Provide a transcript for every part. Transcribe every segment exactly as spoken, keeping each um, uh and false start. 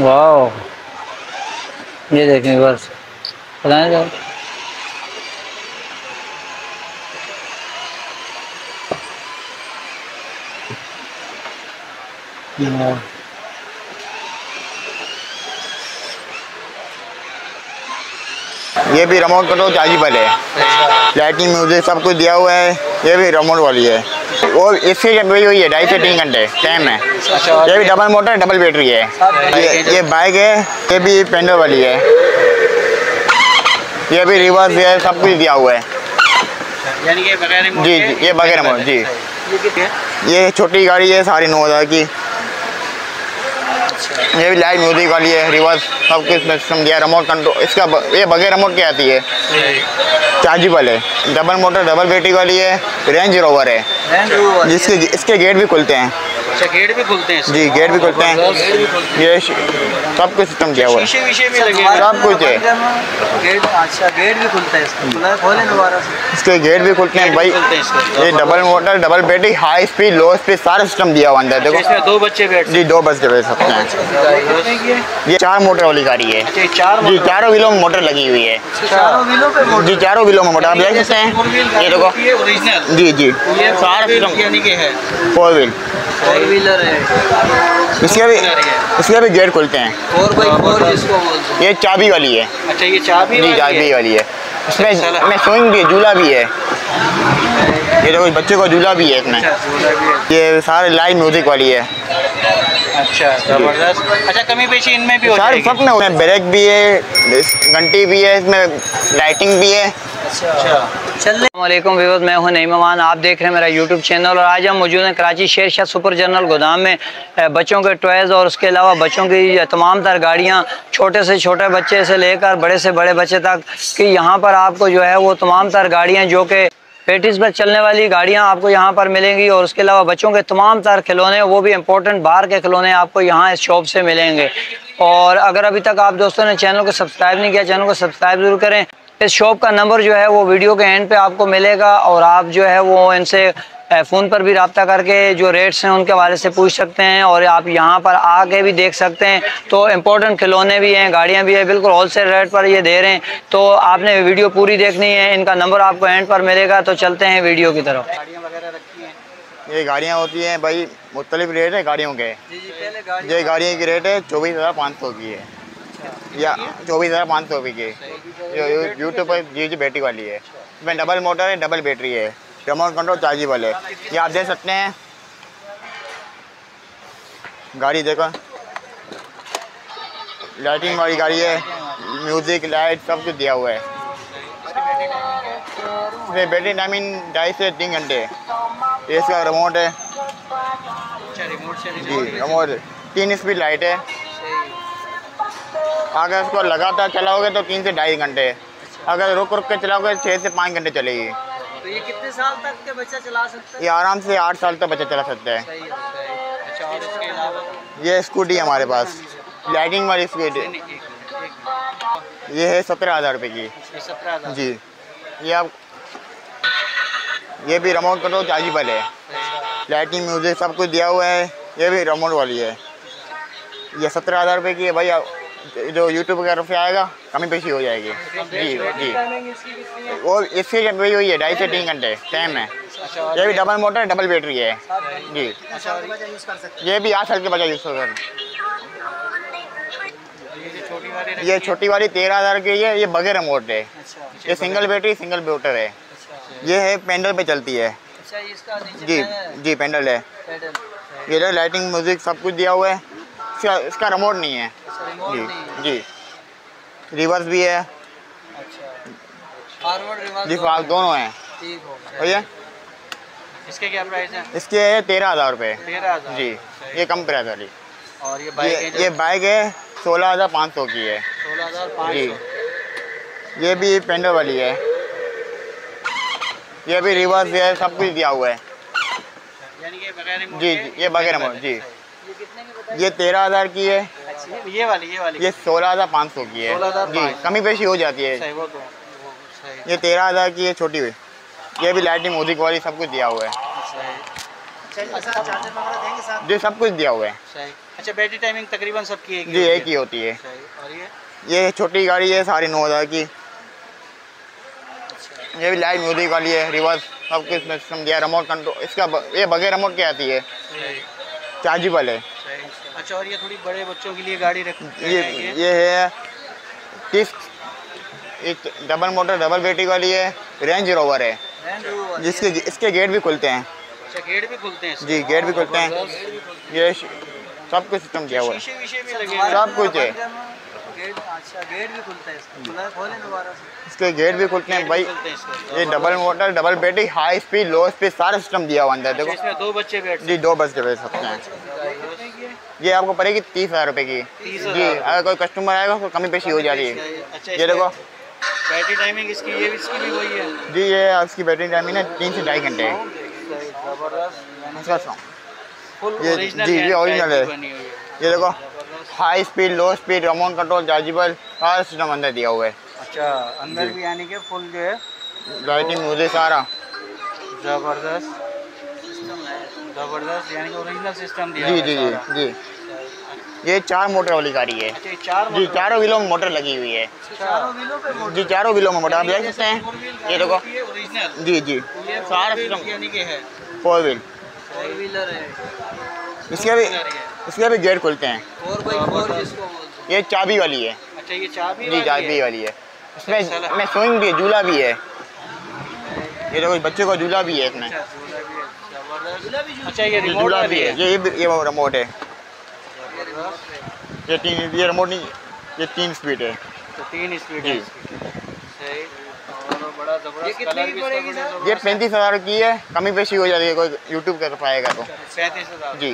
वाह, ये देखें बस चलाएं जाओ। ये भी रिमोट कंट्रोल चार्जेबल है, लाइटिंग म्यूजिक सब कुछ दिया हुआ है। ये भी रिमोट वाली है और इसकी बैटरी हुई है ढाई से तीन घंटे टाइम है। ये भी डबल मोटर डबल बैटरी है। ये ये बाइक है, ये भी पेंडल वाली है। ये भी रिवर्स है, सब कुछ दिया हुआ है जी जी। ये बगैर रिमोट जी। ये छोटी गाड़ी है साढ़े नौ हज़ार की। ये भी लाइट म्यूजिक वाली है, रिवर्स सब कुछ सिस्टम दिया, रिमोट कंट्रोल इसका। ये बगैर रिमोट के आती है, चार्जेबल है, डबल मोटर डबल बैटरी वाली है। रेंज रोवर है जिसके इसके गेट भी खुलते हैं। अच्छा, गेट भी खुलते हैं जी, गेट भी खुलते हैं। ये सब कुछ सिस्टम दिया हुआ है, सब कुछ है। अच्छा, गेट भी खुलता है, इसके गेट भी खुलते हैं भाई। ये double motor double battery, high speed low speed सारा सिस्टम दिया हुआ अंदर। देखो दो बच्चे बैठ जी, दो बच्चे बैठ सकते हैं। ये चार मोटर वाली गाड़ी है जी, चारों व्हीलों में मोटर लगी हुई है जी, चारों व्हीलों में मोटर आप देख सकते हैं। ये देखो जी जी, सारा सिस्टम फोर व्हील व्हीलर है। इसके भी इसके भी गेट खुलते हैं। फोर बाई फोर जिसको बोलते हैं। ये चाबी वाली है। अच्छा, ये चाबी जी चाबी वाली है। इसमें इसमें स्विंग भी है, झूला भी है। ये देखो बच्चे को झूला भी है इसमें। ये सारे लाइव म्यूजिक वाली है। अच्छा, जबरदस्त। अच्छा, कमी पेशी इनमें भी हो जाएगी। सब में होता है, ब्रेक भी है, घंटी भी है, इसमें लाइटिंग भी है। अच्छा, चलिए। अस्सलाम व्यूअर्स, मैं हूं नईम अवान, आप देख रहे हैं मेरा यूट्यूब चैनल। और आज हम मौजूद हैं कराची शेरशाह सुपर जनरल गोदाम में। बच्चों के टॉयज़ और उसके अलावा बच्चों की तमाम तर गाड़ियाँ, छोटे से छोटे बच्चे से लेकर बड़े से बड़े बच्चे तक कि यहाँ पर आपको जो है वो तमाम तर गाड़ियाँ जो कि पेटिस पर चलने वाली गाड़ियाँ आपको यहाँ पर मिलेंगी। और उसके अलावा बच्चों के तमाम तार खिलौने, वो भी इम्पोर्टेंट बाहर के खिलौने आपको यहाँ इस शॉप से मिलेंगे। और अगर अभी तक आप दोस्तों ने चैनल को सब्सक्राइब नहीं किया, चैनल को सब्सक्राइब ज़रूर करें। इस शॉप का नंबर जो है वो वीडियो के एंड पे आपको मिलेगा, और आप जो है वो इनसे फ़ोन पर भी रब्ता करके जो रेट्स हैं उनके हवाले से पूछ सकते हैं। और आप यहाँ पर आके भी देख सकते हैं। तो इम्पोर्टेंट खिलौने भी हैं, गाड़ियाँ भी हैं, बिल्कुल होलसेल रेट पर ये दे रहे हैं। तो आपने वीडियो पूरी देखनी है, इनका नंबर आपको एंड पर मिलेगा। तो चलते हैं वीडियो की तरफ। गाड़ियाँ वगैरह रखी हैं, ये गाड़ियाँ होती हैं भाई, मुख्तलिफ रेट है गाड़ियों के। ये गाड़ियों की रेट है चौबीस हज़ार पाँच सौ की है, या चौबीस हज़ार पाँच सौ की है। यूट्यूब पर जी जी बैटरी वाली है। इसमें डबल मोटर है, डबल बैटरी है, रिमोट कंट्रोल चार्जेबल है। ये आप देख सकते हैं गाड़ी, देखो लाइटिंग वाली गाड़ी है, म्यूजिक लाइट सब कुछ दिया हुआ है। ये बैटरी टाइमिंग ढाई से तीन घंटे है। इसका रिमोट है जी, रिमोट तीन स्पीड लाइट है। अगर इसको लगातार चलाओगे तो तीन से ढाई घंटे, अगर रुक रुक के चलाओगे छः से पाँच घंटे चलेगी। तो ये कितने साल तक के बच्चा चला सकता है? ये आराम से आठ साल तक बच्चा चला सकता है। सही है, सही है। अच्छा, और इसके अलावा ये स्कूटी हमारे पास लाइटिंग वाली स्कूटी, ये है सत्रह हज़ार रुपये की। सत्रह हज़ार जी। ये आप ये भी रिमोट कंट्रोल चार्जेबल है, लाइटिंग म्यूजिक सब कुछ दिया हुआ है। ये भी रिमोट वाली है। ये सत्रह हज़ार रुपये की है भाई। आप जो यूट्यूब की तरफ से आएगा कमी पेशी हो जाएगी जी जी। और इसकी बैटरी हुई है ढाई से तीन घंटे टाइम है। ये भी डबल मोटर डबल बैटरी है जी। ये भी आठ साल के बच्चा यूज़ कर सकते। ये छोटी वाली तेरह हज़ार की है। ये बगैर रिमोट है, ये सिंगल बैटरी सिंगल मोटर है। ये है पेंडल पे चलती है जी जी, पेंडल है। ये लाइटिंग म्यूजिक सब कुछ दिया हुआ है। इसका इसका रिमोट नहीं है जी जी। रिवर्स भी है। अच्छा, जी फास्ट दोनों हैं। ठीक हो भैया। इसके क्या प्राइस है? इसके है तेरह हज़ार रुपये। तेरह हज़ार जी, ये कम प्राइस वाली। और ये बाइक, ये बाइक है सोलह हज़ार पाँच सौ की है। सोलह हज़ार पाँच जी। ये भी पेंडो वाली है। ये भी रिवर्स है, सब कुछ दिया हुआ है जी जी। ये बगैर मोड़ जी। ये तेरह हज़ार की है। अच्छा, ये वाली ये वाली ये सोलह हज़ार पाँच सौ की है जी। कमी पेशी हो जाती है। वो तो, वो सही। ये तेरह हज़ार की है, छोटी हुई। ये भी लाइटिंग म्यूजिक वाली सब कुछ दिया हुआ है। साथ जी सब कुछ दिया हुआ है। अच्छा बैटरी टाइमिंग तकरीबन सब की है जी एक ही होती है। और ये ये छोटी गाड़ी है साढ़े नौ हज़ार की। ये भी लाइव म्यूजिक वाली है, रिवर्स सब कुछ सिस्टम दिया, रिमोट कंट्रोल इसका ब, ये बगैर रिमोट के आती है, चार्जेबल है। अच्छा और ये थोड़ी बड़े बच्चों के लिए गाड़ी रखी ये है ये है तीस एक डबल मोटर डबल बैटरी वाली है, रेंज रोवर है जिसके इसके गेट भी खुलते हैं। अच्छा गेट भी खुलते हैं जी, गेट भी खुलते हैं। ये सब कुछ सिस्टम दिया हुआ है, सब कुछ है। गेट अच्छा गेट भी खुलता है इसका, खोलें दोबारा से। इसके गेट भी खुलते हैं भाई, ये double motor double battery high speed low speed सारा सिस्टम दिया हुआ अंदर। देखो इसमें दो बच्चे बैठ जी दो बच्चे बैठ सकते हैं। ये आपको पड़ेगी तीस हज़ार रुपये की जी, अगर कोई कस्टमर आएगा तो कमी पेशी हो जा रही है। ये देखो बैटरी टाइमिंग इसकी ये इसकी भी वही है जी, ये इसकी बैटरी टाइमिंग है तीन से ढाई घंटे है जी, ये ओरिजिनल है। ये देखो high speed low speed remote control chargeable सारा सिस्टम अंदर दिया हुआ है। अच्छा अंदर भी यानी कि फुल जो है लाइटिंग मुझे सारा जबरदस्त सिस्टम है, जबरदस्त यानी कि ओरिजिनल सिस्टम दिया हुआ है जी जी जी। ये चार मोटर वाली गाड़ी है जी, चारों व्हीलों में मोटर लगी हुई है जी, चारों व्हीलों में मोटर आप देख सकते हैं। ये देखो जी जी सारा सिस्टम यानी कि है फोर व्हील फोर व्हीलर है। इसके भी इसके भी गेट खुलते हैं। ये चाबी वाली है। अच्छा ये चाबी जी चाबी वाली है, इसमें इसमें स्विंग भी है, झूला भी है। ये देखो बच्चे को झूला भी है इसमें। अच्छा ये झूला भी है, ये ये रिमोट है। ये तीन ये रिमोट नहीं, ये तीन स्पीड है, तीन स्पीड है। ये कितने की पड़ेगी सर? ये पैंतीस हज़ार की है, कमी पेशी हो जाती है कोई यूट्यूब का पाएगा तो पैंतीस हज़ार जी।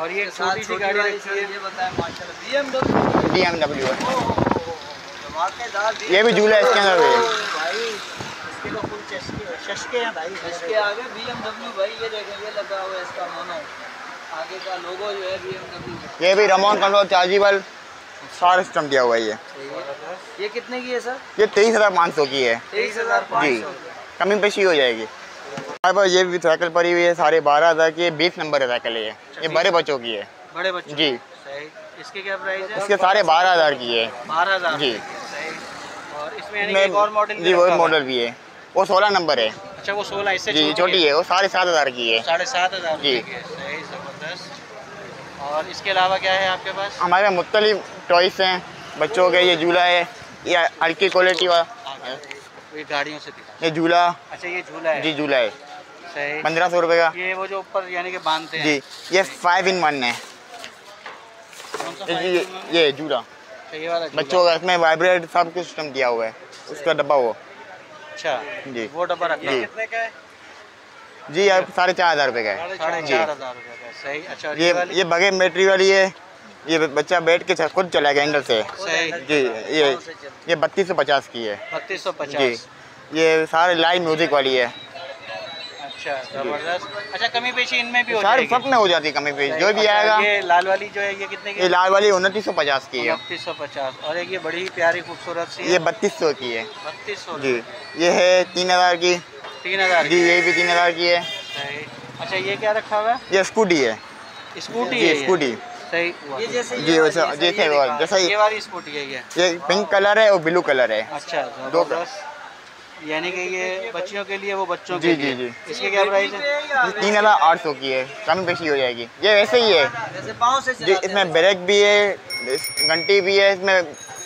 और ये छोटी सी गाड़ी रखी है, ये बताएं माशाल्लाह बी एम डब्ल्यू है। ये भी झूला इसके अंदर है भाई, इसके तो फुल चस्के चस्के हैं भाई, इसके आगे बी एम डब्ल्यू भाई। ये देखें ये लगा हुआ है इसका मोनो, आगे का लोगो जो है बी एम डब्ल्यू। ये भी रिमोट कंट्रोल चार्जेबल सारा सिस्टम दिया हुआ है। ये ये कितने की है सर? ये तेईस हज़ार पाँच सौ की है, तेईस हज़ार जी कमी पेशी हो जाएगी। ये भी साइकिल पड़ी हुई है साढ़े बारह हज़ार की, बीस नंबर है साइकिल है ये, ये बड़े बच्चों की है, बड़े बच्चों जी। इसके क्या प्राइस है? इसके साढ़े बारह हज़ार की है, बारह हज़ार जी। और इसमें एक और मॉडल जी वो मॉडल भी है, वो सोलह नंबर है। अच्छा वो सोलह इससे जी छोटी है, वो साढ़े सात हज़ार की है, साढ़े सात हज़ार जी जबरदस्त। और इसके अलावा क्या है आपके पास? हमारे मुख्तलिफ टॉयस हैं बच्चों के, ये झूला है, ये हल्की क्वालिटी वाला गाड़ियों से, ये झूला। अच्छा ये झूला है जी, झूला है पंद्रह सौ रुपये का। ये वो जो ऊपर यानी कि बांधते हैं जी, ये फाइव इन वन है जी, ये झूला बच्चों का, इसमें वाइब्रेट सब कुछ सिस्टम दिया हुआ है। उसका डब्बा वो अच्छा जी, वो डब्बा रखा है कितने का है जी? आप साढ़े चार हज़ार रुपये का है जी। अच्छा ये ये बगैर बैटरी वाली है, ये बच्चा बैठ के खुद चला गया एंगल से जी। ये ये बत्तीस सौ पचास की है, बत्तीस सौ पचास जी। ये सारे लाइव म्यूजिक वाली है। अच्छा जबरदस्त। अच्छा कमी पेशी इनमें भी हो जाएगी, सब में हो जाती है कमी पेशी जो भी आएगा। ये लाल वाली जो है ये कितने की? ये लाल वाली उनतीस सौ पचास की है, उनतीस सौ पचास। और ये बड़ी प्यारी खूबसूरत सी, ये बत्तीस सौ की है, बत्तीस सौ जी। ये है तीन हज़ार की, तीन हज़ार जी, ये भी तीन हज़ार की है। अच्छा ये क्या रखा हुआ है? ये स्कूटी है, स्कूटी है, स्कूटी सही ये जैसे ये वैसा जैसे वाला जैसा ये वाली स्कूटी है। ये ये पिंक कलर है और ब्लू कलर है। अच्छा दो यानी कि ये बच्चियों के लिए, वो बच्चों के लिए जी जी जी। इसके क्या प्राइस है? तीन हज़ार आठ सौ की है, कम बेशी हो जाएगी। ये वैसे ही है जी, इसमें ब्रेक भी है, घंटी भी है, इसमें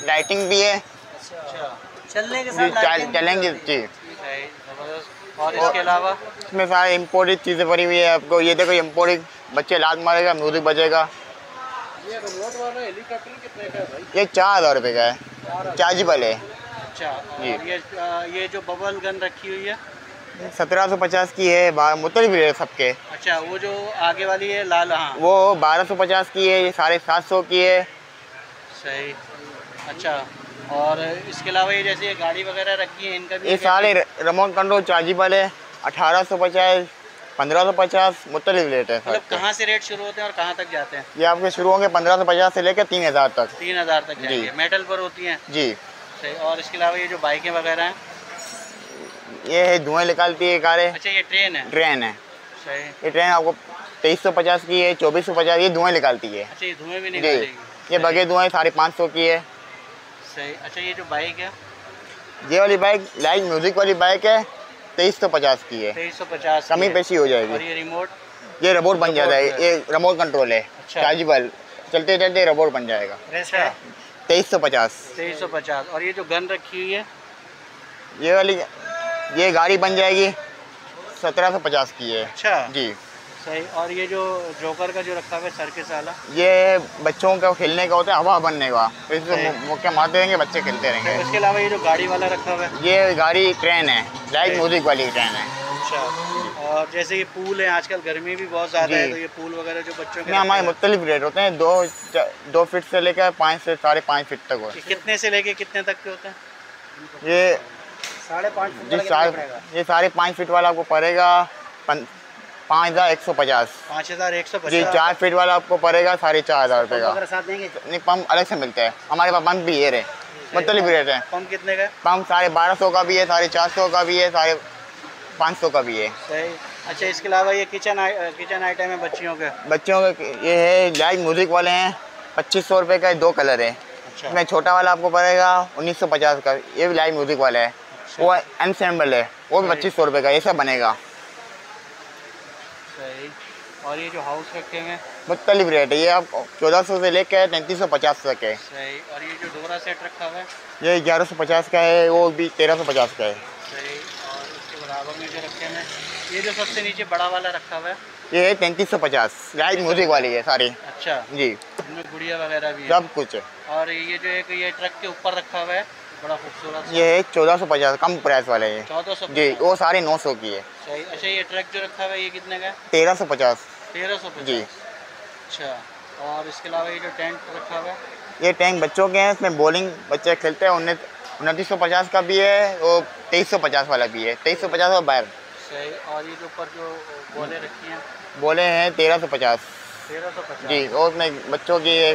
लाइटिंग भी है, चलने के साथ चलेंगे जी। और इसके अलावा इसमें सारे इम्पोर्टेड चीज़ें भरी हुई है आपको। ये देखो इम्पोर्टेड, बच्चे लात मारेगा म्यूजिक बजेगा। ये रिमोट वाला हेलीकॉप्टर कितने का है भाई? ये चार हज़ार रुपये का है, चार्जेबल है। अच्छा जी। ये ये जो बबल गन रखी हुई है सत्रह सौ पचास की है, मुख्तलिफ रेट सबके। अच्छा वो जो आगे वाली है लाल, हाँ वो बारह सौ पचास की है, ये साढ़े सात सौ की है। सही। अच्छा और इसके अलावा ये जैसे ये गाड़ी वगैरह रखी है इनका भी ये सारे रिमोट कंट्रोल चार्जेबल है। अठारह सौ पचास पंद्रह सौ पचास मुख्तलिफ रेट है। मतलब कहाँ से रेट शुरू होते हैं और कहाँ तक जाते हैं? ये आपके शुरू होंगे पंद्रह सौ पचास से लेकर तीन हज़ार तक, तीन हज़ार तक जाएंगे। मेटल पर होती हैं जी। सही। और इसके अलावा ये जो बाइकें वगैरह हैं ये धुएँ निकालती है कारें। अच्छा ये ट्रेन है, ट्रेन है ये ट्रेन आपको तेईस सौ पचास की है, चौबीस सौ पचास ये धुएं निकालती है। अच्छा, ये धुएं भी निकालेगी। ये बगैर धुएं साढ़े पाँच सौ की है। सही। अच्छा, ये जो बाइक है, ये वाली बाइक लाइट म्यूजिक वाली बाइक है, तेईस सौ पचास की है। तेईस सौ पचास कमी पेशी हो जाएगी। और ये रिमोट, ये रोबोट बन जाता है, ये रिमोट कंट्रोल है, चार्जेबल, चलते चलते रोबोट बन जाएगा। तेईस सौ पचास तेईस सौ पचास और ये जो गन रखी हुई है, ये वाली ये गाड़ी बन जाएगी सत्रह सौ पचास की है। अच्छा जी, सही। और ये जो जोकर का जो रखा हुआ है सर्किस वाला, ये बच्चों का खेलने का होता है, हवा बनने का, तो इससे मुक्के मारते रहेंगे, बच्चे खेलते रहेंगे। इसके अलावा ये जो गाड़ी वाला रखा हुआ है, ये गाड़ी ट्रेन है, लाइट म्यूजिक वाली ट्रेन है। अच्छा। और जैसे ये पूल है, आजकल गर्मी भी बहुत ज़्यादा है, तो ये पूल वगैरह जो बच्चों के हमारे मुख्तलिफ रेट होते हैं, दो दो फीट से लेकर पाँच से साढ़े पाँच फीट तक होते हैं। कितने से लेकर कितने तक के होते हैं? ये साढ़े पाँच फीट, ये साढ़े पाँच फीट वाला आपको पड़ेगा पाँच हज़ार एक सौ पचास पाँच हज़ार एक सौ पचास जी। चार फीट वाला आपको पड़ेगा साढ़े चार हज़ार रुपये का। साथ देंगे नहीं, पंप अलग से मिलते हैं, हमारे पास पंप भी ये रहे, मतलब रेट है। पंप कितने का? पंप साढ़े बारह सौ का भी है, साढ़े चार सौ का भी है, साढ़े पाँच सौ का भी है। सही। अच्छा, इसके अलावा ये किचन आए, किचन आइटम है बच्चियों के बच्चियों के ये है लाइट म्यूजिक वाले हैं, पच्चीस सौ रुपये का, दो कलर है। अच्छा। इसमें छोटा वाला आपको पड़ेगा उन्नीस सौ पचास का, ये भी लाइट म्यूजिक वाला है, वो अनसेम्बल है, वो भी पच्चीस सौ रुपये का, ये सब बनेगा। सही। और ये जो हाउस रखे हुए हैं मुख्तलिफ रेट है, ये आप चौदह सौ से लेकर तैंतीस सौ पचास तक है। सही। और ये जो डोरा सेट रखा हुआ है, ये ग्यारह सौ पचास का है, वो भी तेरह सौ पचास का है। सही। और इसके बराबर में जो रखे हैं, ये जो सबसे नीचे बड़ा वाला रखा हुआ है, ये है तैंतीस सौ पचास लाइट म्यूजिक वाली है सारी। अच्छा जी, इनमें गुड़िया वगैरह भी है, सब कुछ है। और ये जो एक ये ट्रक के ऊपर रखा हुआ है, बड़ा खूबसूरत, ये है चौदह सौ पचास कम प्राइस वाला है, चौदह सौ जी, वो साढ़े नौ सौ की है। सही। अच्छा, ये ट्रक जो रखा हुआ है, ये कितने का? तेरह सौ पचास तेरह सौ जी। अच्छा। और इसके अलावा ये जो टैंक रखा हुआ है, ये टैंक बच्चों के हैं, इसमें बॉलिंग बच्चे खेलते हैं, उन्नीस उनतीस सौ पचास का भी है, वो तेईस सौ पचास वाला भी है, तेईस सौ पचास और बाहर। सही। और ये जो ऊपर जो बोले रखी हैं, बोले हैं तेरह सौ पचास तेरह सौ पचास जी, और उसमें बच्चों की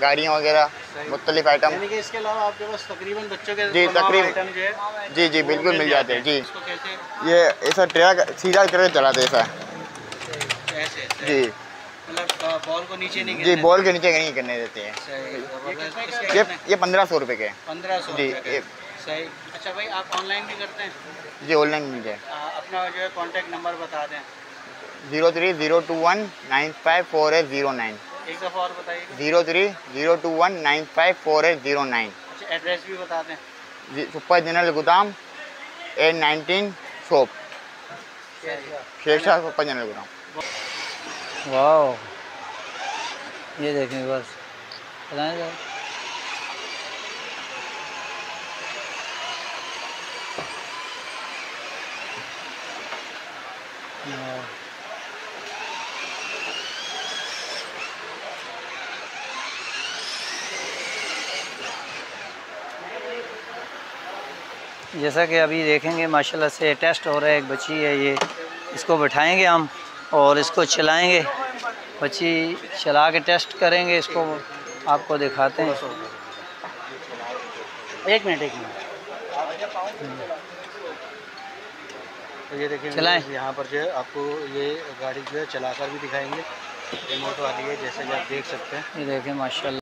गाड़ियाँ वगैरह मुख्तलिफ आइटम। यानी कि इसके अलावा आपके पास तकरीबन बच्चों के जी तकरीबन जी जी बिल्कुल मिल जाते हैं जी। ये ऐसा ट्रैक सीधा ट्रैक चलाते ऐसा जी, मतलब बॉल को नीचे नहीं जी बॉल के नीचे नहीं करने देते हैं। ये ये पंद्रह सौ रुपये के पंद्रह सौ जी। सही। अच्छा भाई, आप ऑनलाइन भी करते हैं? जी, ऑनलाइन मिल जाए। अपना जो है कॉन्टैक्ट नंबर बता दें। Zero three zero two one nine five four eight zero nine एक दफ़ा और बताइए। Zero three zero two one nine five four eight zero nine अच्छा, एड्रेस भी बता दें। जी, सुपर जनरल गोदाम N nineteen shop, Shershah super general गोदाम। वाह, ये देखें बस, बताएँ जैसा कि अभी देखेंगे माशाल्लाह से टेस्ट हो रहा है। एक बच्ची है, ये इसको बैठाएंगे हम और इसको चलाएंगे, बच्ची चला के टेस्ट करेंगे, इसको आपको दिखाते हैं। एक मिनट एक मिनट तो ये देखिए चलाएँ। यहाँ पर जो है आपको ये गाड़ी जो है चलाकर भी दिखाएंगे, रिमोट वाली है, जैसे कि आप देख सकते हैं। ये देखें माशाल्लाह।